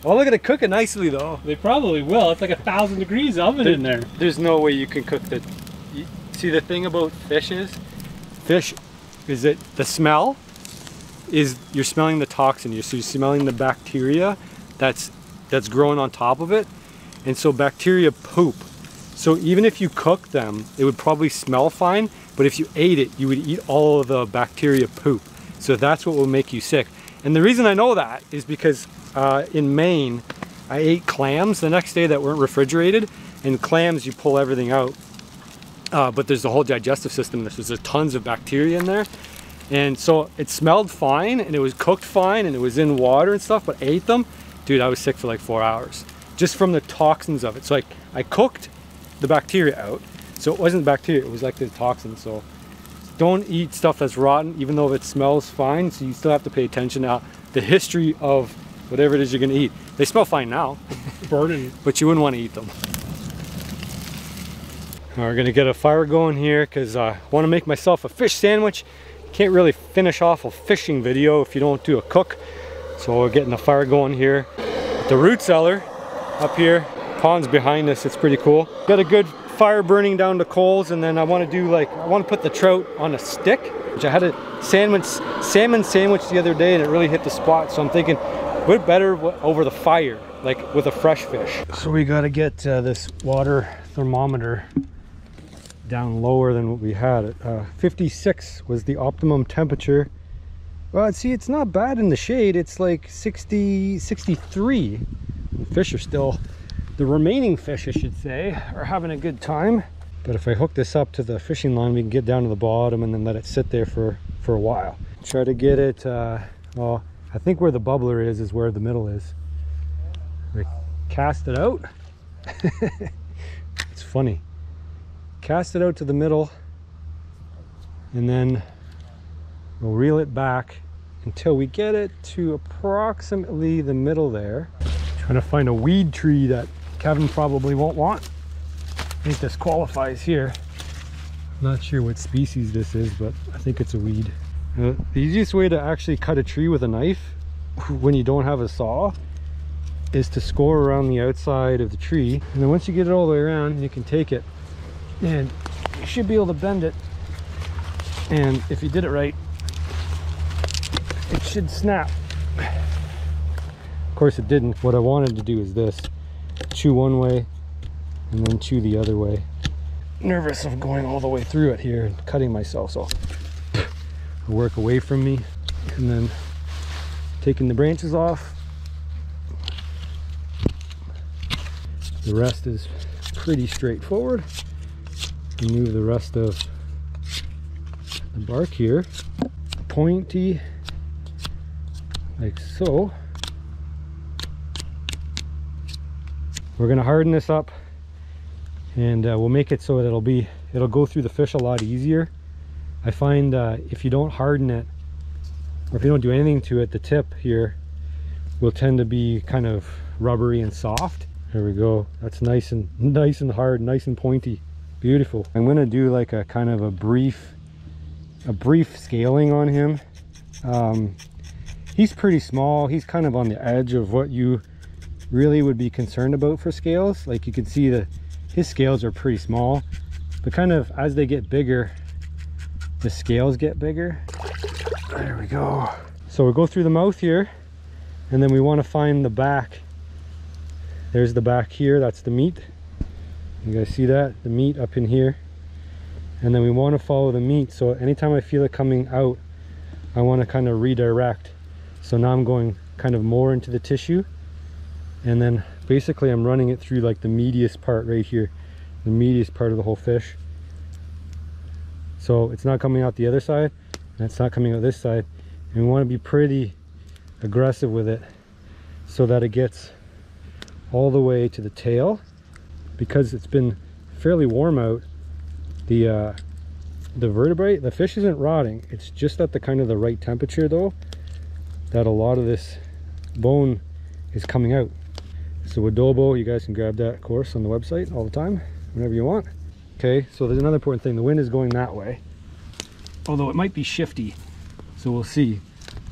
Oh, look at it cooking nicely though. They probably will. It's like a thousand degrees oven in there. There's no way you can cook the... You, see, the thing about fish is, fish, is it the smell is you're smelling the toxin. You're, so you're smelling the bacteria that's that's growing on top of it. And so bacteria poop. So even if you cook them, it would probably smell fine, but if you ate it, you would eat all of the bacteria poop. So that's what will make you sick. And the reason I know that is because uh, in Maine, I ate clams the next day that weren't refrigerated, and clams, you pull everything out. Uh, but there's the whole digestive system. There's, there's tons of bacteria in there. And so it smelled fine, and it was cooked fine, and it was in water and stuff, but I ate them. Dude, I was sick for like four hours, just from the toxins of it. So I, I cooked the bacteria out. So it wasn't bacteria, it was like the toxin. So don't eat stuff that's rotten, even though it smells fine. So you still have to pay attention now. The history of whatever it is you're gonna eat. They smell fine now. Burning. But you wouldn't wanna eat them. We're gonna get a fire going here because I uh, wanna make myself a fish sandwich. Can't really finish off a fishing video if you don't do a cook. So we're getting the fire going here. At the root cellar up here. Pond's behind us, it's pretty cool. Got a good fire burning down to coals, and then I want to do like, I want to put the trout on a stick, which I had a salmon, salmon sandwich the other day and it really hit the spot. So I'm thinking, what better over the fire, like with a fresh fish. So we got to get uh, this water thermometer down lower than what we had. It. Uh, fifty-six was the optimum temperature. Well, see, it's not bad in the shade. It's like sixty, sixty-three. The fish are still, the remaining fish, I should say, are having a good time. But if I hook this up to the fishing line, we can get down to the bottom and then let it sit there for, for a while. Try to get it, uh, well, I think where the bubbler is, is where the middle is. We cast it out. It's funny. Cast it out to the middle and then we'll reel it back until we get it to approximately the middle there. Trying to find a weed tree that Kevin probably won't want. I think this qualifies here. I'm not sure what species this is, but I think it's a weed. Uh, the easiest way to actually cut a tree with a knife when you don't have a saw is to score around the outside of the tree. And then once you get it all the way around, you can take it and you should be able to bend it. And if you did it right, it should snap. Of course it didn't. What I wanted to do is this. Chew one way and then chew the other way. Nervous of going all the way through it here and cutting myself, so I'll work away from me. And then taking the branches off. The rest is pretty straightforward. Remove the rest of the bark here. Pointy, like so. We're gonna harden this up and uh, we'll make it so that it'll be, it'll go through the fish a lot easier. I find uh, if you don't harden it, or if you don't do anything to it, the tip here will tend to be kind of rubbery and soft. There we go. That's nice and nice and hard, nice and pointy. Beautiful. I'm gonna do like a kind of a brief, a brief scaling on him. Um, he's pretty small. He's kind of on the edge of what you really would be concerned about for scales. Like you can see that his scales are pretty small, but kind of as they get bigger, the scales get bigger. There we go. So we'll go through the mouth here, and then we want to find the back. There's the back here, that's the meat. You guys see that? The meat up in here. And then we want to follow the meat. So anytime I feel it coming out, I want to kind of redirect. So now I'm going kind of more into the tissue. And then basically I'm running it through like the meatiest part right here, the meatiest part of the whole fish. So it's not coming out the other side, and it's not coming out this side. And we want to be pretty aggressive with it so that it gets all the way to the tail. Because it's been fairly warm out, the uh, the vertebrae, the fish isn't rotting. It's just at the kind of the right temperature though, that a lot of this bone is coming out. So Wadova, you guys can grab that, of course, on the website all the time, whenever you want. Okay, so there's another important thing. The wind is going that way, although it might be shifty, so we'll see.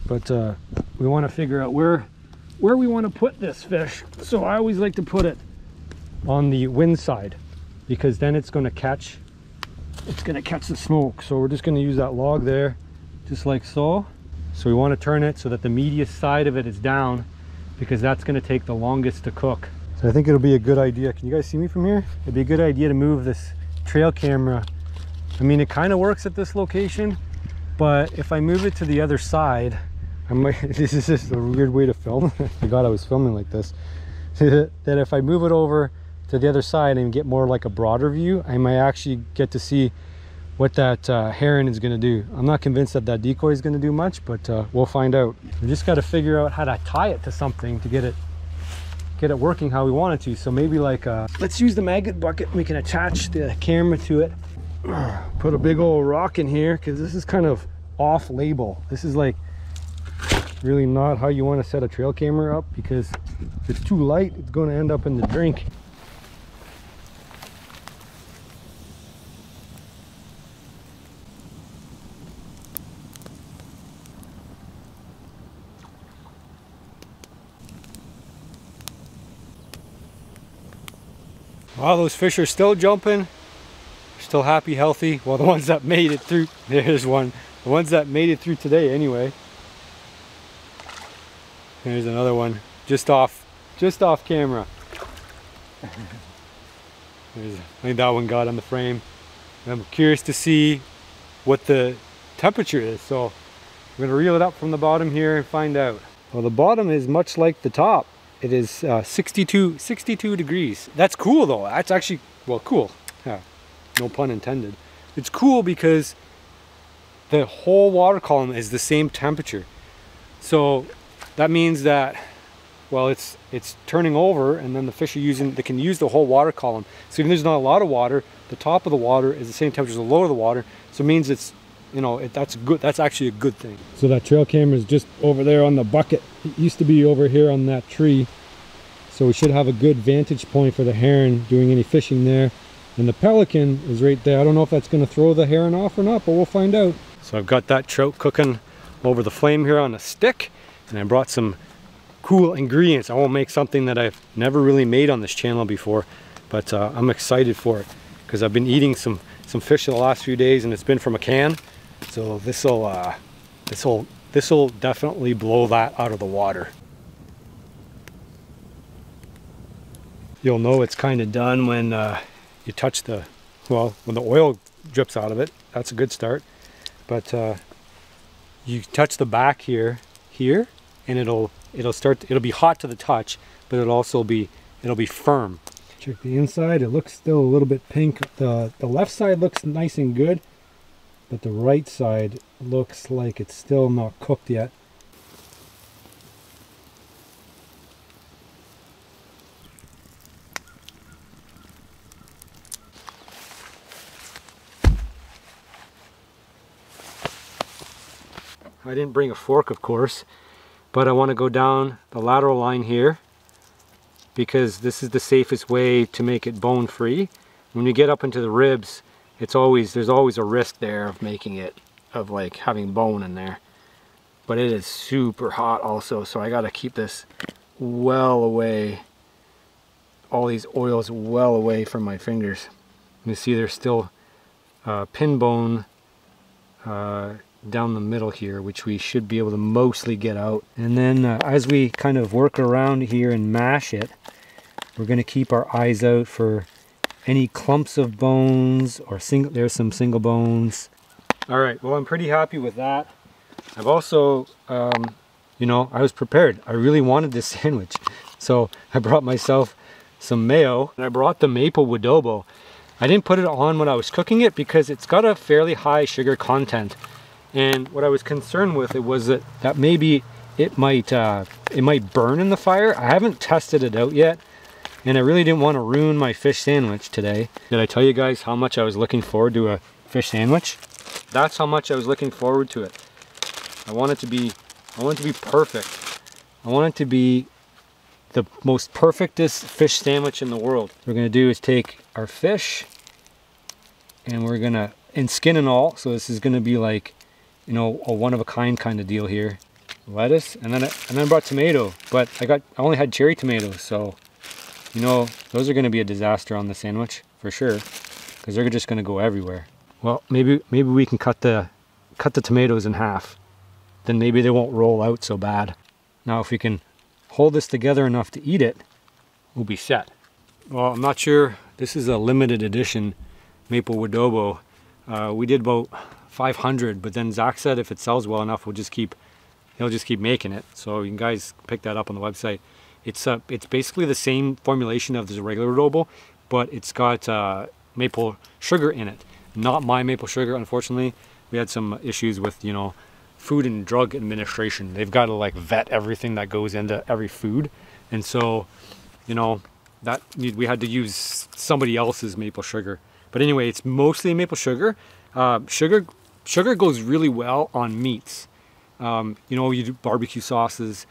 But uh, we want to figure out where where we want to put this fish. So I always like to put it on the wind side, because then it's going to catch it's going to catch the smoke. So we're just going to use that log there, just like so. So we want to turn it so that the media side of it is down, because that's going to take the longest to cook. So I think it'll be a good idea. Can you guys see me from here? It'd be a good idea to move this trail camera. I mean, it kind of works at this location, but if I move it to the other side, I might, this is just a weird way to film. I forgot I was filming like this. That if I move it over to the other side and get more like a broader view, I might actually get to see what that uh, heron is going to do. I'm not convinced that that decoy is going to do much, but uh, we'll find out. We just got to figure out how to tie it to something to get it get it working how we want it to. So maybe like uh, let's use the maggot bucket. We can attach the camera to it. Put a big old rock in here, because this is kind of off label. This is like really not how you want to set a trail camera up, because if it's too light, it's going to end up in the drink. Wow, those fish are still jumping. Still happy, healthy. Well, the ones that made it through, there's one. The ones that made it through today anyway. There's another one, just off, just off camera. There's, I think that one got on the frame. And I'm curious to see what the temperature is. So we're gonna reel it up from the bottom here and find out. Well, the bottom is much like the top. It is uh, sixty-two, sixty-two degrees. That's cool though. That's actually, well, cool. Yeah, no pun intended. It's cool because the whole water column is the same temperature. So that means that, well, it's it's turning over, and then the fish are using, they can use the whole water column. So even there's not a lot of water, the top of the water is the same temperature as the lower of the water. So it means it's, you know, it, that's good. That's actually a good thing. So that trail camera is just over there on the bucket. It used to be over here on that tree. So we should have a good vantage point for the heron doing any fishing there. And the pelican is right there. I don't know if that's going to throw the heron off or not, but we'll find out. So I've got that trout cooking over the flame here on a stick. And I brought some cool ingredients. I won't make something that I've never really made on this channel before, but uh, I'm excited for it, because I've been eating some, some fish in the last few days, and it's been from a can. So this'll uh, this'll this'll definitely blow that out of the water. You'll know it's kind of done when uh, you touch the, well, when the oil drips out of it. That's a good start. But uh, you touch the back here, here, and it'll it'll start. It'll be hot to the touch, but it'll also be it'll be firm. Check the inside. It looks still a little bit pink. The the left side looks nice and good. But the right side looks like it's still not cooked yet. I didn't bring a fork, of course, but I want to go down the lateral line here, because this is the safest way to make it bone free. When you get up into the ribs, it's always, there's always a risk there of making it, of like having bone in there. But it is super hot also, so I gotta keep this well away, all these oils well away from my fingers. You see there's still uh, pin bone uh, down the middle here, which we should be able to mostly get out. And then uh, as we kind of work around here and mash it, we're gonna keep our eyes out for any clumps of bones, or single, there's some single bones. All right, well, I'm pretty happy with that. I've also, um, you know, I was prepared. I really wanted this sandwich. So I brought myself some mayo, and I brought the maple Wadova. I didn't put it on when I was cooking it because it's got a fairly high sugar content. And what I was concerned with it was that, that maybe it might, uh, it might burn in the fire. I haven't tested it out yet. And I really didn't want to ruin my fish sandwich today. Did I tell you guys how much I was looking forward to a fish sandwich? That's how much I was looking forward to it. I want it to be, I want it to be perfect. I want it to be the most perfectest fish sandwich in the world. What we're gonna do is take our fish, and we're gonna, and skin and all, so this is gonna be like, you know, a one of a kind kind of deal here. lettuce, and then I, and then I brought tomato, but I got I only had cherry tomatoes, so you know those are going to be a disaster on the sandwich for sure, because they're just going to go everywhere. Well, maybe maybe we can cut the cut the tomatoes in half, then maybe they won't roll out so bad. Now if we can hold this together enough to eat it, we'll be set. Well, I'm not sure. This is a limited edition maple Wadova. Uh, we did about five hundred, but then Zach said if it sells well enough, we'll just keep, he'll just keep making it. So you guys pick that up on the website. It's uh, it's basically the same formulation of this regular Wadova, but it's got uh, maple sugar in it. Not my maple sugar, unfortunately. We had some issues with, you know, Food and Drug Administration. They've got to like vet everything that goes into every food, and so, you know, that we had to use somebody else's maple sugar. But anyway, it's mostly maple sugar. Uh, sugar, sugar goes really well on meats. Um, you know, you do barbecue sauces.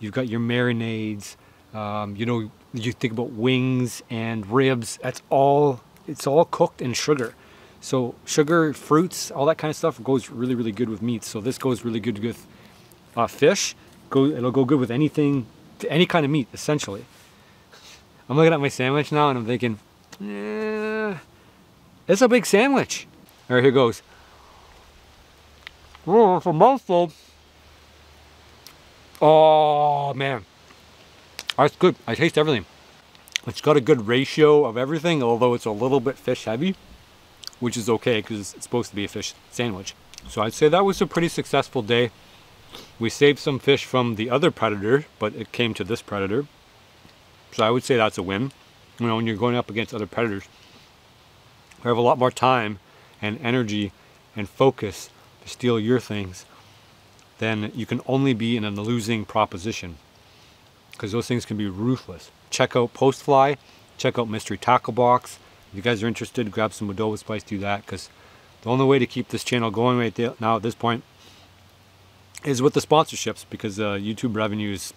You've got your marinades. Um, you know, you think about wings and ribs. That's all. It's all cooked in sugar. So sugar, fruits, all that kind of stuff goes really, really good with meat. So this goes really good with uh, fish. Go, it'll go good with anything, any kind of meat, essentially. I'm looking at my sandwich now and I'm thinking, eh, it's a big sandwich. All right, here goes. Oh, it's a mouthful. Oh, man. That's good. I taste everything. It's got a good ratio of everything, although it's a little bit fish heavy, which is okay because it's supposed to be a fish sandwich. So I'd say that was a pretty successful day. We saved some fish from the other predator, but it came to this predator. So I would say that's a win. You know, when you're going up against other predators, you have a lot more time and energy and focus to steal your things, then you can only be in a losing proposition because those things can be ruthless. Check out Post Fly, check out Mystery Tackle Box. If you guys are interested, grab some Wadova Spice, do that, because the only way to keep this channel going right there, now at this point, is with the sponsorships, because uh, YouTube revenue is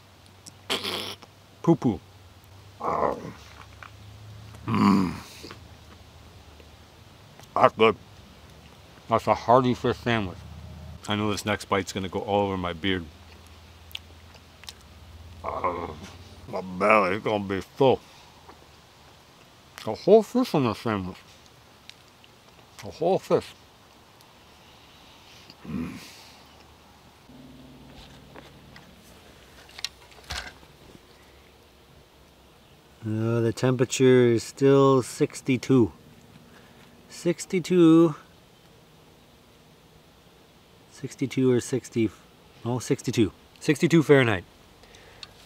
poo-poo. Mm. That's good. That's a hearty fish sandwich. I know this next bite's going to go all over my beard. Uh, my belly's going to be full. A whole fish on this sandwich. A whole fish. Mm. Uh, the temperature is still sixty-two. sixty-two. sixty-two or sixty. No, sixty-two. sixty-two Fahrenheit.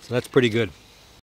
So that's pretty good.